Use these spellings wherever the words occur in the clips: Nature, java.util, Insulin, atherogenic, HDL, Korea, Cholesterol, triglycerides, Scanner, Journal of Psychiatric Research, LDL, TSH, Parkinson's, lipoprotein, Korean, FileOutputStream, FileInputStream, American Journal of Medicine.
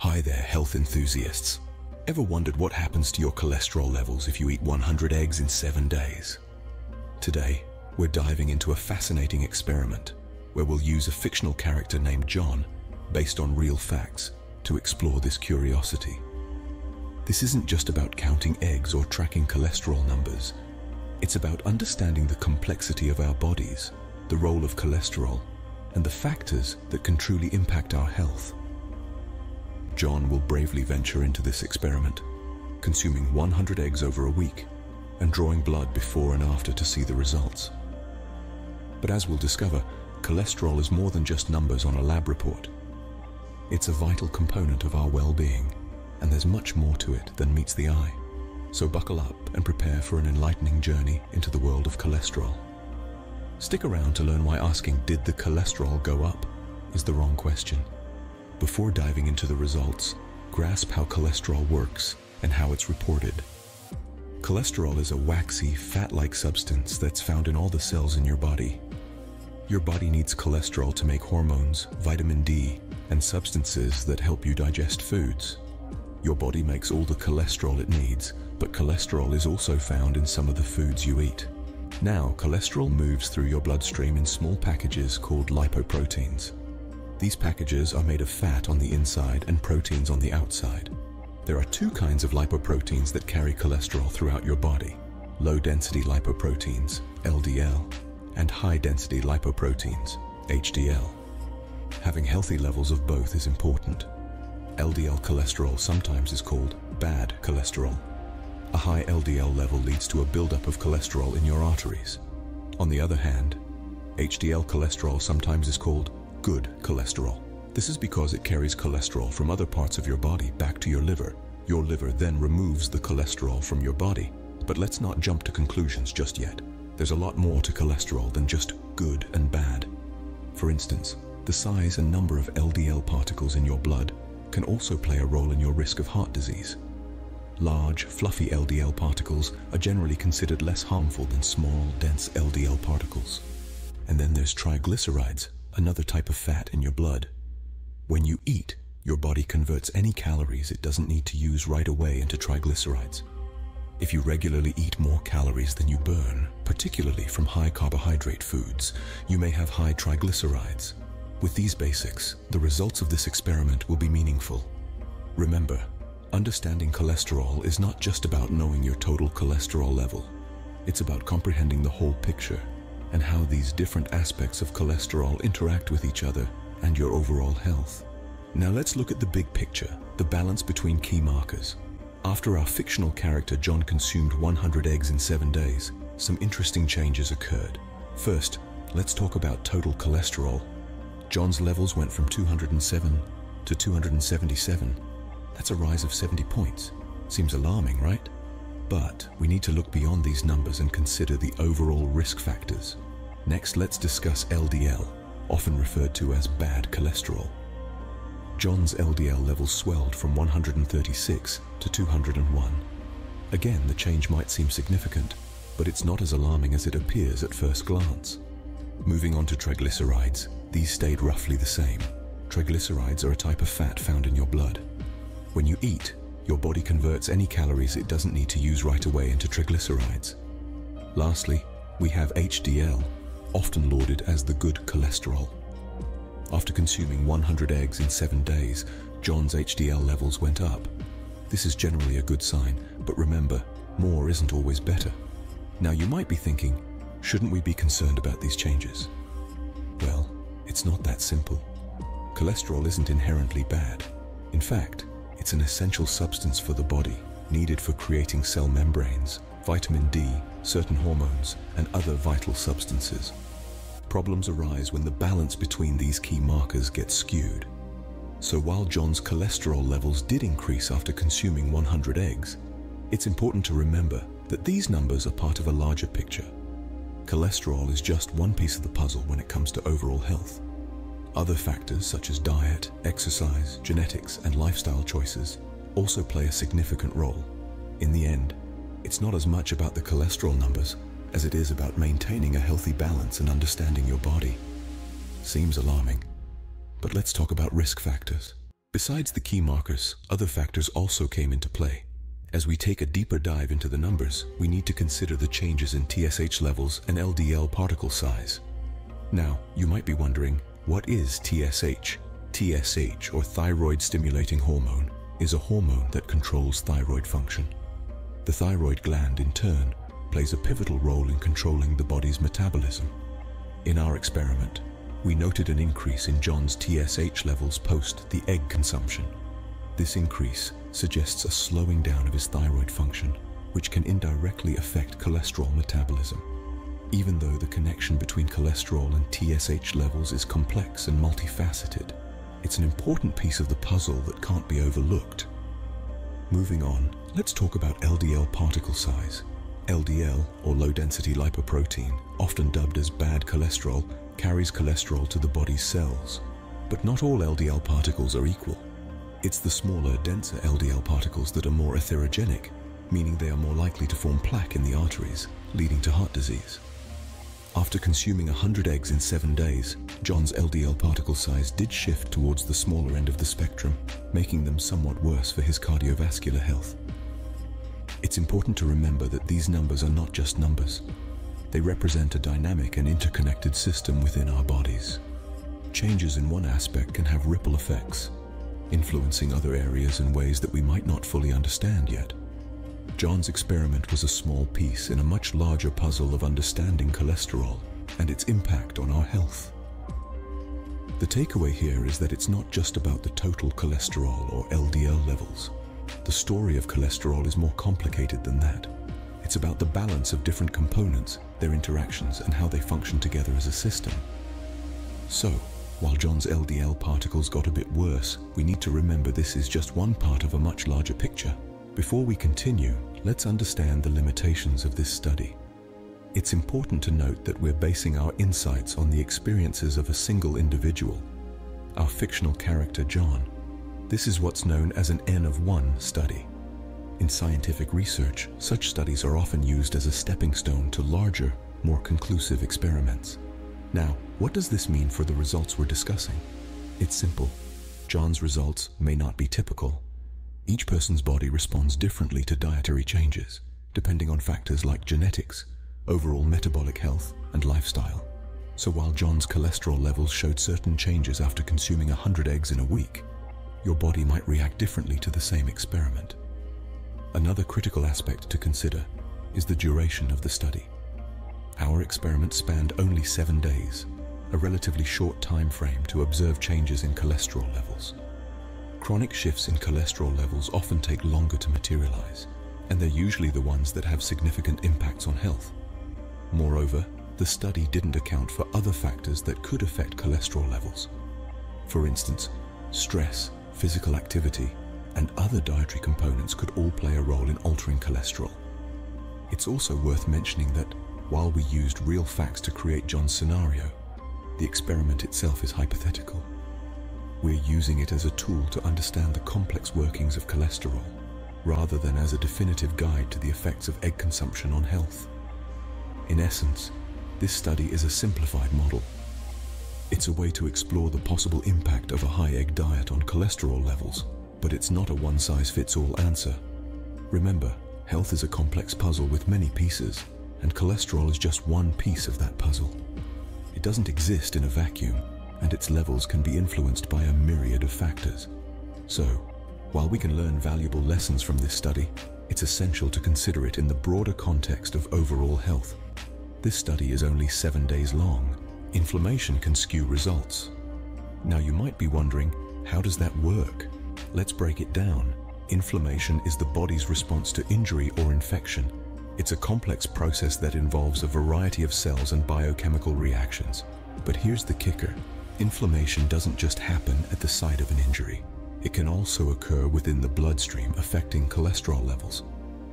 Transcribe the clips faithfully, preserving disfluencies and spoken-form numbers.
Hi there, health enthusiasts. Ever wondered what happens to your cholesterol levels if you eat one hundred eggs in seven days? Today, we're diving into a fascinating experiment where we'll use a fictional character named John, based on real facts, to explore this curiosity. This isn't just about counting eggs or tracking cholesterol numbers. It's about understanding the complexity of our bodies, the role of cholesterol, and the factors that can truly impact our health. John will bravely venture into this experiment, consuming one hundred eggs over a week and drawing blood before and after to see the results. But as we'll discover, cholesterol is more than just numbers on a lab report. It's a vital component of our well-being, and there's much more to it than meets the eye. So buckle up and prepare for an enlightening journey into the world of cholesterol. Stick around to learn why asking, "Did the cholesterol go up?" is the wrong question. Before diving into the results, grasp how cholesterol works and how it's reported. Cholesterol is a waxy, fat-like substance that's found in all the cells in your body. Your body needs cholesterol to make hormones, vitamin D, and substances that help you digest foods. Your body makes all the cholesterol it needs, but cholesterol is also found in some of the foods you eat. Now, cholesterol moves through your bloodstream in small packages called lipoproteins. These packages are made of fat on the inside and proteins on the outside. There are two kinds of lipoproteins that carry cholesterol throughout your body: low-density lipoproteins, L D L, and high-density lipoproteins, H D L. Having healthy levels of both is important. L D L cholesterol sometimes is called bad cholesterol. A high L D L level leads to a buildup of cholesterol in your arteries. On the other hand, H D L cholesterol sometimes is called good cholesterol. This is because it carries cholesterol from other parts of your body back to your liver. Your liver then removes the cholesterol from your body. But let's not jump to conclusions just yet. There's a lot more to cholesterol than just good and bad. For instance, the size and number of L D L particles in your blood can also play a role in your risk of heart disease. Large, fluffy L D L particles are generally considered less harmful than small, dense L D L particles. And then there's triglycerides, another type of fat in your blood. When you eat, your body converts any calories it doesn't need to use right away into triglycerides. If you regularly eat more calories than you burn, particularly from high carbohydrate foods, you may have high triglycerides. With these basics, the results of this experiment will be meaningful. Remember, understanding cholesterol is not just about knowing your total cholesterol level. It's about comprehending the whole picture and how these different aspects of cholesterol interact with each other and your overall health. Now let's look at the big picture, the balance between key markers. After our fictional character John consumed one hundred eggs in seven days, some interesting changes occurred. First, let's talk about total cholesterol. John's levels went from two hundred seven to two hundred seventy-seven. That's a rise of seventy points. Seems alarming, right? But we need to look beyond these numbers and consider the overall risk factors. Next, let's discuss L D L, often referred to as bad cholesterol. John's L D L level swelled from one hundred thirty-six to two hundred one. Again, the change might seem significant, but it's not as alarming as it appears at first glance. Moving on to triglycerides, these stayed roughly the same. Triglycerides are a type of fat found in your blood. When you eat, your body converts any calories it doesn't need to use right away into triglycerides. Lastly, we have H D L, often lauded as the good cholesterol. After consuming one hundred eggs in seven days, John's H D L levels went up. This is generally a good sign, but remember, more isn't always better. Now you might be thinking, shouldn't we be concerned about these changes? Well, it's not that simple. Cholesterol isn't inherently bad. In fact, it's an essential substance for the body, needed for creating cell membranes, vitamin D, certain hormones, and other vital substances. Problems arise when the balance between these key markers gets skewed. So while John's cholesterol levels did increase after consuming one hundred eggs, it's important to remember that these numbers are part of a larger picture. Cholesterol is just one piece of the puzzle when it comes to overall health. Other factors such as diet, exercise, genetics, and lifestyle choices also play a significant role. In the end, it's not as much about the cholesterol numbers as it is about maintaining a healthy balance and understanding your body. Seems alarming, but let's talk about risk factors. Besides the key markers, other factors also came into play. As we take a deeper dive into the numbers, we need to consider the changes in T S H levels and L D L particle size. Now, you might be wondering, what is T S H? T S H, or thyroid-stimulating hormone, is a hormone that controls thyroid function. The thyroid gland, in turn, plays a pivotal role in controlling the body's metabolism. In our experiment, we noted an increase in John's T S H levels post the egg consumption. This increase suggests a slowing down of his thyroid function, which can indirectly affect cholesterol metabolism. Even though the connection between cholesterol and T S H levels is complex and multifaceted, it's an important piece of the puzzle that can't be overlooked. Moving on, let's talk about L D L particle size. L D L, or low-density lipoprotein, often dubbed as bad cholesterol, carries cholesterol to the body's cells. But not all L D L particles are equal. It's the smaller, denser L D L particles that are more atherogenic, meaning they are more likely to form plaque in the arteries, leading to heart disease. After consuming one hundred eggs in seven days, John's L D L particle size did shift towards the smaller end of the spectrum, making them somewhat worse for his cardiovascular health. It's important to remember that these numbers are not just numbers. They represent a dynamic and interconnected system within our bodies. Changes in one aspect can have ripple effects, influencing other areas in ways that we might not fully understand yet. John's experiment was a small piece in a much larger puzzle of understanding cholesterol and its impact on our health. The takeaway here is that it's not just about the total cholesterol or L D L levels. The story of cholesterol is more complicated than that. It's about the balance of different components, their interactions, and how they function together as a system. So, while John's L D L particles got a bit worse, we need to remember this is just one part of a much larger picture. Before we continue, let's understand the limitations of this study. It's important to note that we're basing our insights on the experiences of a single individual, our fictional character John. This is what's known as an N of one study. In scientific research, such studies are often used as a stepping stone to larger, more conclusive experiments. Now, what does this mean for the results we're discussing? It's simple. John's results may not be typical. Each person's body responds differently to dietary changes, depending on factors like genetics, overall metabolic health, and lifestyle. So while John's cholesterol levels showed certain changes after consuming one hundred eggs in a week, your body might react differently to the same experiment. Another critical aspect to consider is the duration of the study. Our experiment spanned only seven days, a relatively short time frame to observe changes in cholesterol levels. Chronic shifts in cholesterol levels often take longer to materialize, and they're usually the ones that have significant impacts on health. Moreover, the study didn't account for other factors that could affect cholesterol levels. For instance, stress, physical activity, and other dietary components could all play a role in altering cholesterol. It's also worth mentioning that, while we used real facts to create John's scenario, the experiment itself is hypothetical. We're using it as a tool to understand the complex workings of cholesterol, rather than as a definitive guide to the effects of egg consumption on health. In essence, this study is a simplified model. It's a way to explore the possible impact of a high-egg diet on cholesterol levels, but it's not a one-size-fits-all answer. Remember, health is a complex puzzle with many pieces, and cholesterol is just one piece of that puzzle. It doesn't exist in a vacuum, and its levels can be influenced by a myriad of factors. So, while we can learn valuable lessons from this study, it's essential to consider it in the broader context of overall health. This study is only seven days long. Inflammation can skew results. Now you might be wondering, how does that work? Let's break it down. Inflammation is the body's response to injury or infection. It's a complex process that involves a variety of cells and biochemical reactions. But here's the kicker. Inflammation doesn't just happen at the site of an injury. It can also occur within the bloodstream, affecting cholesterol levels.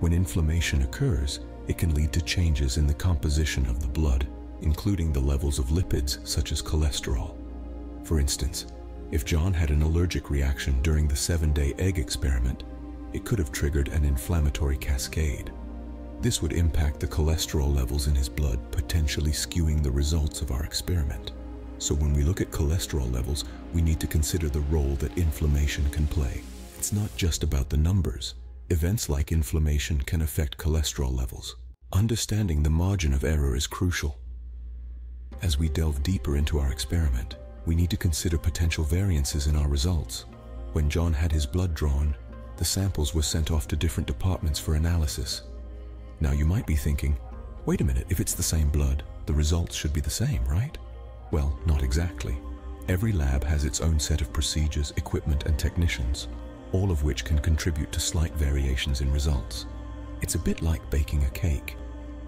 When inflammation occurs, it can lead to changes in the composition of the blood, including the levels of lipids such as cholesterol. For instance, if John had an allergic reaction during the seven-day egg experiment, it could have triggered an inflammatory cascade. This would impact the cholesterol levels in his blood, potentially skewing the results of our experiment. So when we look at cholesterol levels, we need to consider the role that inflammation can play. It's not just about the numbers. Events like inflammation can affect cholesterol levels. Understanding the margin of error is crucial. As we delve deeper into our experiment, we need to consider potential variances in our results. When John had his blood drawn, the samples were sent off to different departments for analysis. Now you might be thinking, wait a minute, if it's the same blood, the results should be the same, right? Well, not exactly. Every lab has its own set of procedures, equipment, and technicians, all of which can contribute to slight variations in results. It's a bit like baking a cake.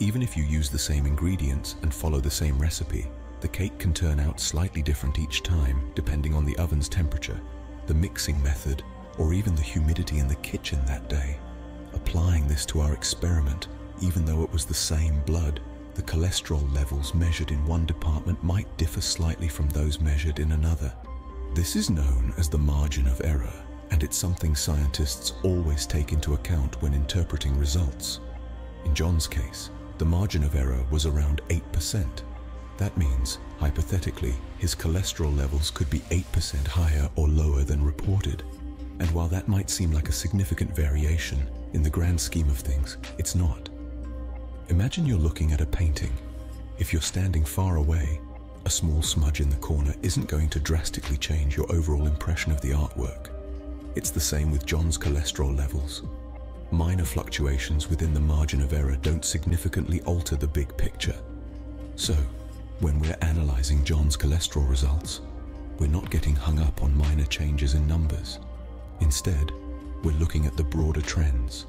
Even if you use the same ingredients and follow the same recipe, the cake can turn out slightly different each time, depending on the oven's temperature, the mixing method, or even the humidity in the kitchen that day. Applying this to our experiment, even though it was the same blood, the cholesterol levels measured in one department might differ slightly from those measured in another. This is known as the margin of error, and it's something scientists always take into account when interpreting results. In John's case, the margin of error was around eight percent. That means, hypothetically, his cholesterol levels could be eight percent higher or lower than reported. And while that might seem like a significant variation, in the grand scheme of things, it's not. Imagine you're looking at a painting. If you're standing far away, a small smudge in the corner isn't going to drastically change your overall impression of the artwork. It's the same with John's cholesterol levels. Minor fluctuations within the margin of error don't significantly alter the big picture. So, when we're analyzing John's cholesterol results, we're not getting hung up on minor changes in numbers. Instead, we're looking at the broader trends,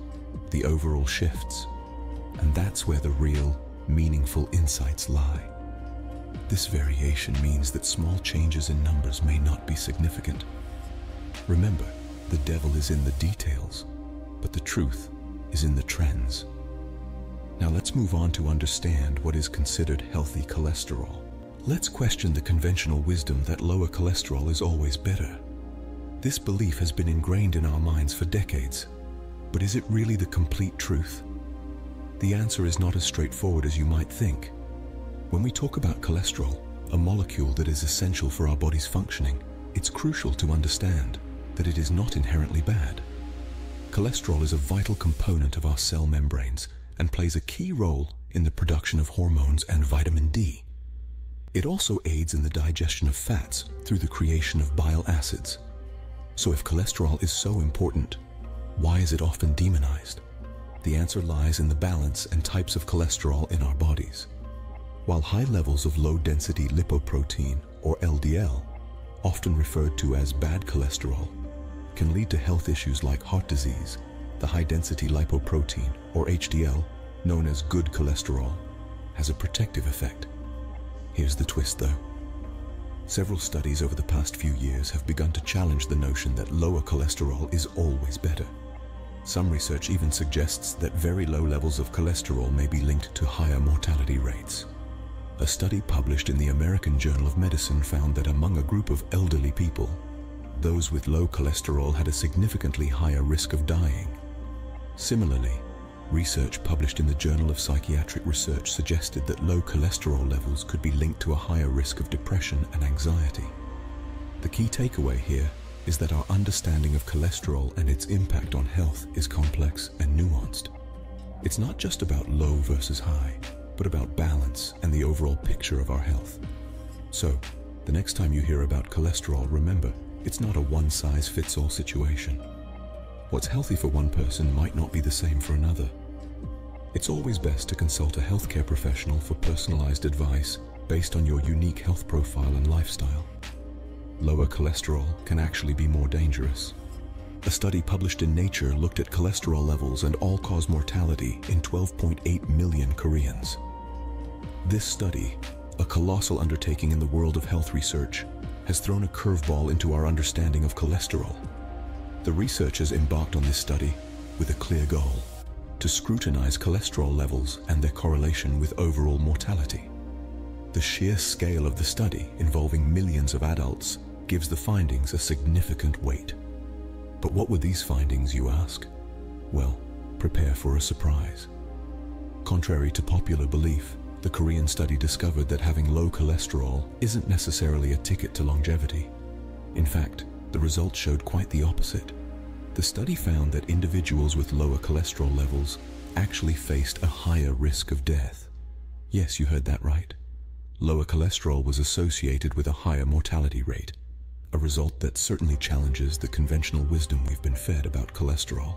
the overall shifts, and that's where the real, meaningful insights lie. This variation means that small changes in numbers may not be significant. Remember, the devil is in the details, but the truth is in the trends. Now let's move on to understand what is considered healthy cholesterol. Let's question the conventional wisdom that lower cholesterol is always better. This belief has been ingrained in our minds for decades, but is it really the complete truth? The answer is not as straightforward as you might think. When we talk about cholesterol, a molecule that is essential for our body's functioning, it's crucial to understand that it is not inherently bad. Cholesterol is a vital component of our cell membranes and plays a key role in the production of hormones and vitamin D. It also aids in the digestion of fats through the creation of bile acids. So if cholesterol is so important, why is it often demonized? The answer lies in the balance and types of cholesterol in our bodies. While high levels of low-density lipoprotein, or L D L, often referred to as bad cholesterol, can lead to health issues like heart disease, the high-density lipoprotein, or H D L, known as good cholesterol, has a protective effect. Here's the twist, though. Several studies over the past few years have begun to challenge the notion that lower cholesterol is always better. Some research even suggests that very low levels of cholesterol may be linked to higher mortality rates. A study published in the American Journal of Medicine found that among a group of elderly people, those with low cholesterol had a significantly higher risk of dying. Similarly, research published in the Journal of Psychiatric Research suggested that low cholesterol levels could be linked to a higher risk of depression and anxiety. The key takeaway here is that our understanding of cholesterol and its impact on health is complex and nuanced. It's not just about low versus high, but about balance and the overall picture of our health. So, the next time you hear about cholesterol, remember, it's not a one-size-fits-all situation. What's healthy for one person might not be the same for another. It's always best to consult a healthcare professional for personalized advice based on your unique health profile and lifestyle. Lower cholesterol can actually be more dangerous. A study published in Nature looked at cholesterol levels and all-cause mortality in twelve point eight million Koreans. This study, a colossal undertaking in the world of health research, has thrown a curveball into our understanding of cholesterol. The researchers embarked on this study with a clear goal: to scrutinize cholesterol levels and their correlation with overall mortality. The sheer scale of the study, involving millions of adults, gives the findings a significant weight. But what were these findings, you ask? Well, prepare for a surprise. Contrary to popular belief, The Korean study discovered that having low cholesterol isn't necessarily a ticket to longevity. In fact, the results showed quite the opposite. The study found that individuals with lower cholesterol levels actually faced a higher risk of death. Yes, you heard that right. Lower cholesterol was associated with a higher mortality rate, a result that certainly challenges the conventional wisdom we've been fed about cholesterol.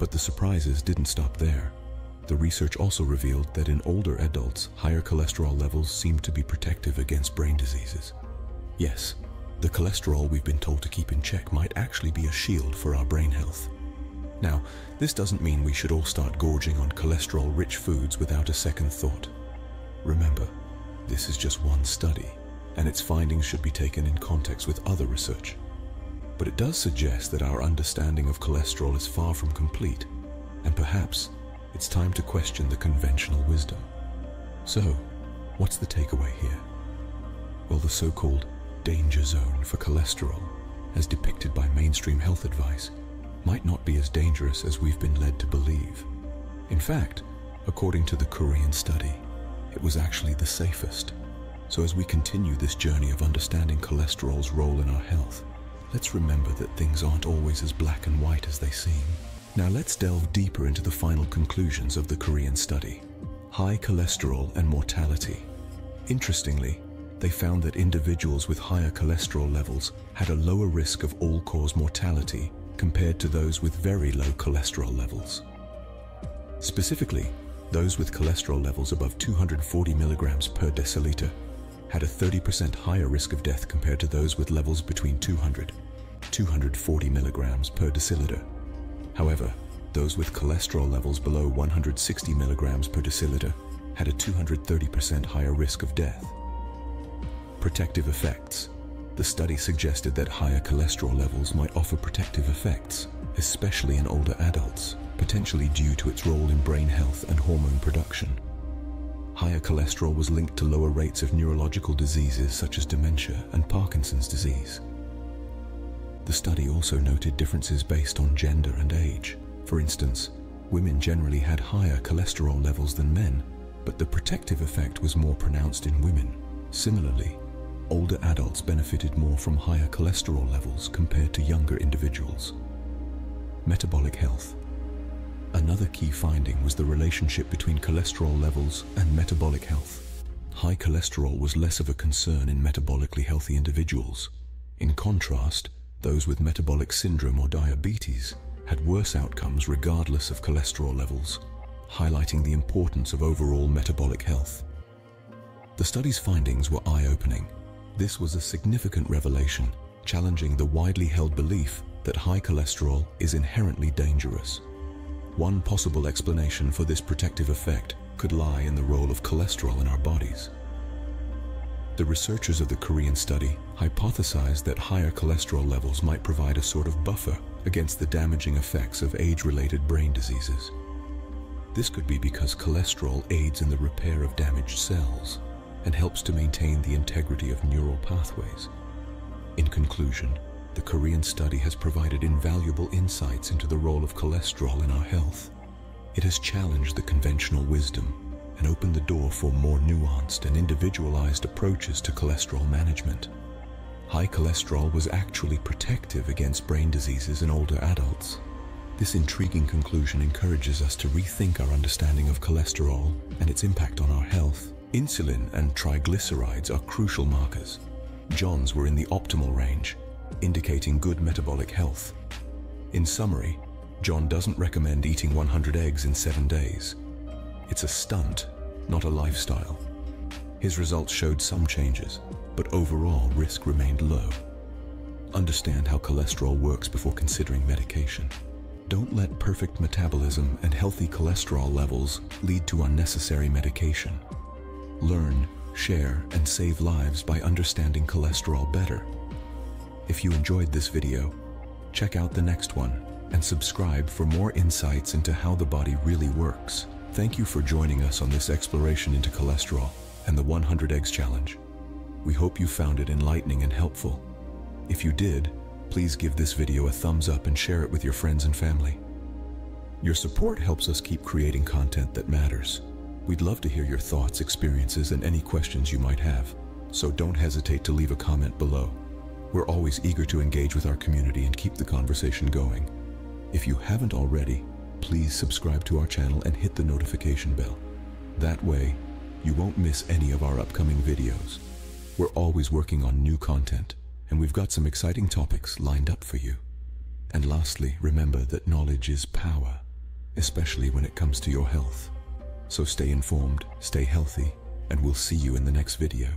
But the surprises didn't stop there. The research also revealed that in older adults, higher cholesterol levels seemed to be protective against brain diseases. Yes, the cholesterol we've been told to keep in check might actually be a shield for our brain health. Now, this doesn't mean we should all start gorging on cholesterol-rich foods without a second thought. Remember, this is just one study, and its findings should be taken in context with other research. But it does suggest that our understanding of cholesterol is far from complete, and perhaps it's time to question the conventional wisdom. So, what's the takeaway here? Well, the so-called danger zone for cholesterol, as depicted by mainstream health advice, might not be as dangerous as we've been led to believe. In fact, according to the Korean study, it was actually the safest. So as we continue this journey of understanding cholesterol's role in our health, let's remember that things aren't always as black and white as they seem. Now let's delve deeper into the final conclusions of the Korean study. High cholesterol and mortality. Interestingly, they found that individuals with higher cholesterol levels had a lower risk of all-cause mortality compared to those with very low cholesterol levels. Specifically, those with cholesterol levels above two hundred forty milligrams per deciliter had a thirty percent higher risk of death compared to those with levels between two hundred and two hundred forty milligrams per deciliter. However, those with cholesterol levels below one hundred sixty milligrams per deciliter had a two hundred thirty percent higher risk of death. Protective effects. The study suggested that higher cholesterol levels might offer protective effects, especially in older adults, potentially due to its role in brain health and hormone production. Higher cholesterol was linked to lower rates of neurological diseases such as dementia and Parkinson's disease. The study also noted differences based on gender and age. For instance, women generally had higher cholesterol levels than men, but the protective effect was more pronounced in women. Similarly, older adults benefited more from higher cholesterol levels compared to younger individuals. Metabolic health. Another key finding was the relationship between cholesterol levels and metabolic health. High cholesterol was less of a concern in metabolically healthy individuals. In contrast, those with metabolic syndrome or diabetes had worse outcomes regardless of cholesterol levels, highlighting the importance of overall metabolic health. The study's findings were eye-opening. This was a significant revelation, challenging the widely held belief that high cholesterol is inherently dangerous. One possible explanation for this protective effect could lie in the role of cholesterol in our bodies. The researchers of the Korean study hypothesized that higher cholesterol levels might provide a sort of buffer against the damaging effects of age-related brain diseases. This could be because cholesterol aids in the repair of damaged cells and helps to maintain the integrity of neural pathways. In conclusion, the Korean study has provided invaluable insights into the role of cholesterol in our health. It has challenged the conventional wisdom and open the door for more nuanced and individualized approaches to cholesterol management. High cholesterol was actually protective against brain diseases in older adults. This intriguing conclusion encourages us to rethink our understanding of cholesterol and its impact on our health. Insulin and triglycerides are crucial markers. John's were in the optimal range, indicating good metabolic health. In summary, John doesn't recommend eating one hundred eggs in seven days. It's a stunt, not a lifestyle. His results showed some changes, but overall risk remained low. Understand how cholesterol works before considering medication. Don't let perfect metabolism and healthy cholesterol levels lead to unnecessary medication. Learn, share, and save lives by understanding cholesterol better. If you enjoyed this video, check out the next one and subscribe for more insights into how the body really works. Thank you for joining us on this exploration into cholesterol and the one hundred eggs challenge. We hope you found it enlightening and helpful. If you did, please give this video a thumbs up and share it with your friends and family. Your support helps us keep creating content that matters. We'd love to hear your thoughts, experiences, and any questions you might have, so don't hesitate to leave a comment below. We're always eager to engage with our community and keep the conversation going. If you haven't already, please subscribe to our channel and hit the notification bell. That way, you won't miss any of our upcoming videos. We're always working on new content, and we've got some exciting topics lined up for you. And lastly, remember that knowledge is power, especially when it comes to your health. So stay informed, stay healthy, and we'll see you in the next video.